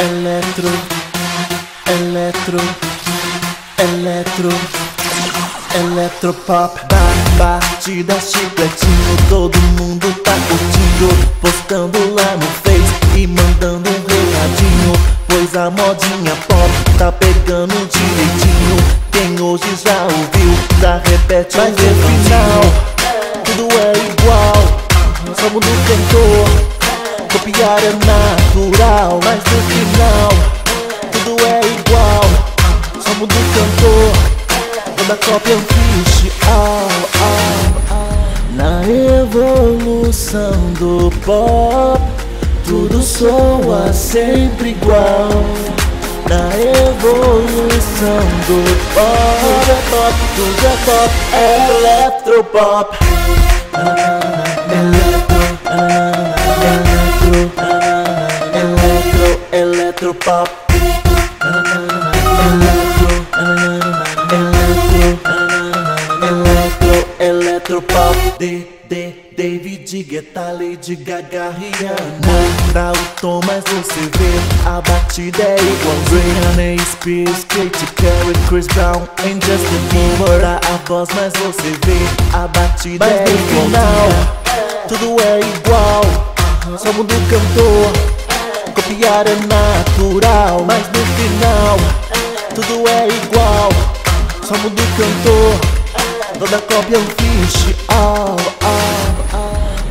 Eletro, eletro, eletro, eletropop. Batida, chicletinho, todo mundo tá curtindo, postando lá no Face e mandando um recadinho, pois a modinha pop tá pegando direitinho. Quem hoje já ouviu, já repete o final. Tudo é igual, só muda o cantor. Copiar é natural, mas no final tudo é igual, só muda o cantor, quando a cópia é oficial. Na evolução do pop, tudo soa sempre igual. Na evolução do pop, tudo é pop, é eletropop. Electropop, electropop. David Guetta, Lady Gaga, Rihanna. Pra o tom, mas você vê, a batida é igual. Rihanna, Spears, Katy Perry, Chris Brown, Anderson. Pra a voz, mas você vê, a batida é igual. Tudo é igual, só muda o cantor. Copiar é natural, mas no final tudo é igual, só muda o cantor, toda cópia é oficial.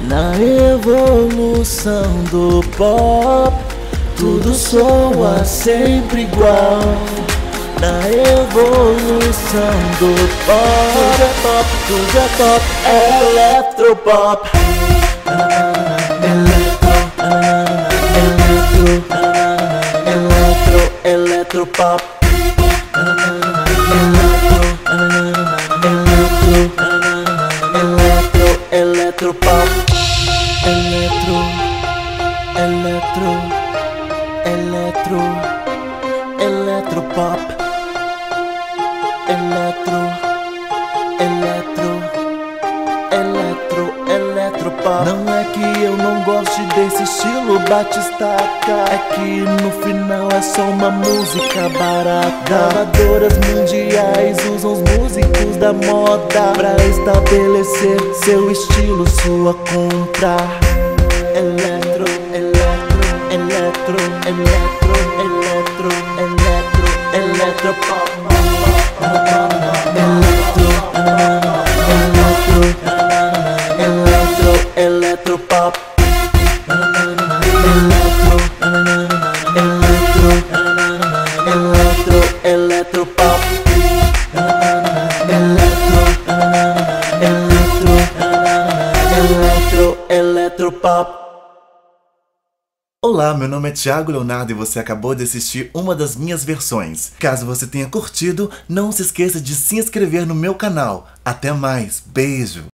Na evolução do pop, tudo soa sempre igual. Na evolução do pop, tudo é pop, é eletropop. Electropop, electropop, electropop, electropop. Não é que eu não goste desse estilo batistaca, é que no final é só uma música barata. Gravadoras mundiais usam os músicos da moda pra estabelecer seu estilo, sua compra. Eletro, eletro, eletro, eletro, eletro, eletro, eletropop. Eletropop. Olá, meu nome é Tiago Leonardo e você acabou de assistir uma das minhas versões. Caso você tenha curtido, não se esqueça de se inscrever no meu canal. Até mais, beijo!